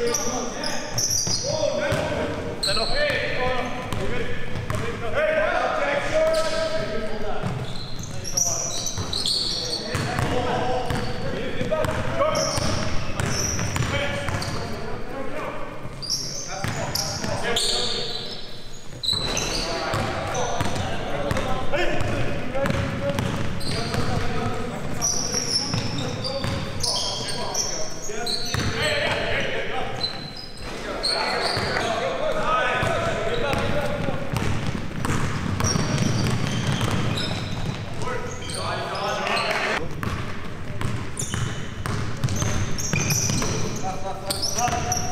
Let's go.